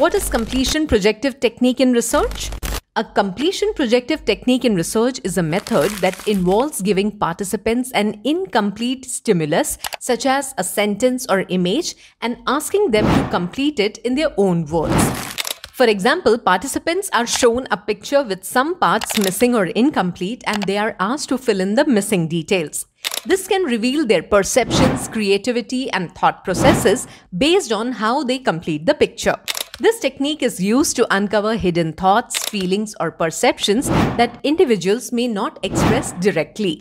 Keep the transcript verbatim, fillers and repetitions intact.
What is completion projective technique in research? A completion projective technique in research is a method that involves giving participants an incomplete stimulus, such as a sentence or image, and asking them to complete it in their own words. For example, participants are shown a picture with some parts missing or incomplete, and they are asked to fill in the missing details. This can reveal their perceptions, creativity, and thought processes based on how they complete the picture. This technique is used to uncover hidden thoughts, feelings, or perceptions that individuals may not express directly.